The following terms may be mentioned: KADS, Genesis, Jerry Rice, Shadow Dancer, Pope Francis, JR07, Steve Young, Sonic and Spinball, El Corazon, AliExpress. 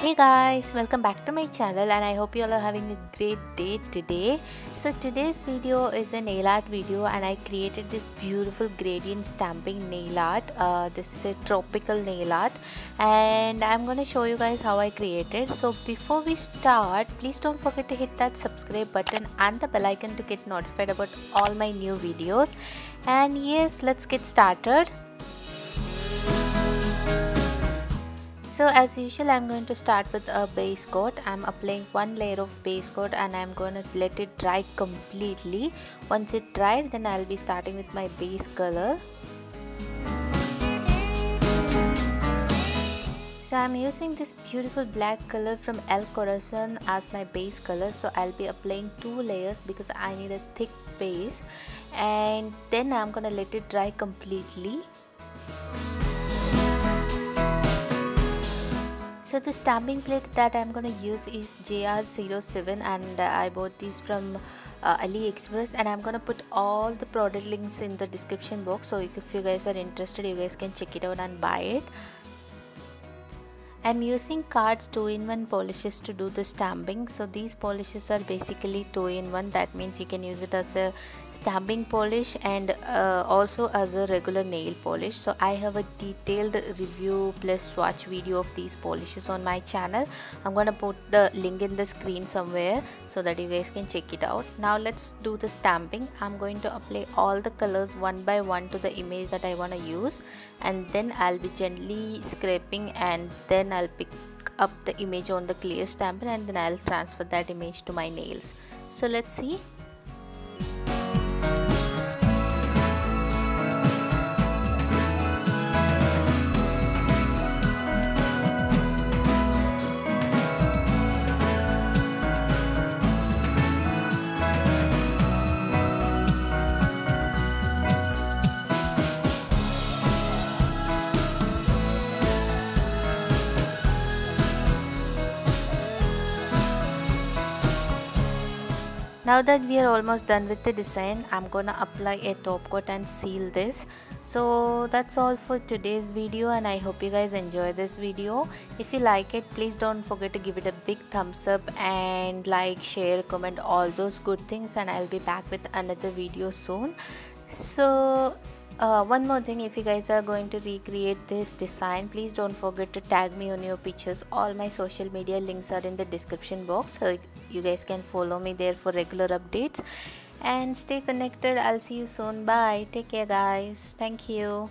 Hey guys, welcome back to my channel and I hope you all are having a great day today. So today's video is a nail art video and I created this beautiful gradient stamping nail art. This is a tropical nail art and I'm going to show you guys how I created. So before we start, please don't forget to hit that subscribe button and the bell icon to get notified about all my new videos. And yes, let's get started. So as usual, I'm going to start with a base coat. I'm applying one layer of base coat and I'm going to let it dry completely. Once it dried, then I'll be starting with my base color. So I'm using this beautiful black color from El Corazon as my base color. So I'll be applying two layers because I need a thick base. And then I'm going to let it dry completely. So the stamping plate that I'm going to use is JR07 and I bought these from AliExpress, and I'm going to put all the product links in the description box. So if you guys are interested, you guys can check it out and buy it. I'm using KADS 2-in-1 polishes to do the stamping. So these polishes are basically 2-in-1. That means you can use it as a stamping polish and also as a regular nail polish. So I have a detailed review plus swatch video of these polishes on my channel. I'm gonna put the link in the screen somewhere so that you guys can check it out. Now let's do the stamping. I'm going to apply all the colors one by one to the image that I want to use, and then I'll be gently scraping, and then I'll pick up the image on the clear stamping and then I'll transfer that image to my nails. So let's see. Now that we are almost done with the design, I'm gonna apply a top coat and seal this. So that's all for today's video and I hope you guys enjoy this video. If you like it, please don't forget to give it a big thumbs up and like, share, comment, all those good things, and I'll be back with another video soon. So one more thing, if you guys are going to recreate this design, please don't forget to tag me on your pictures. All my social media links are in the description box, so you guys can follow me there for regular updates. And stay connected. I'll see you soon. Bye. Take care guys. Thank you.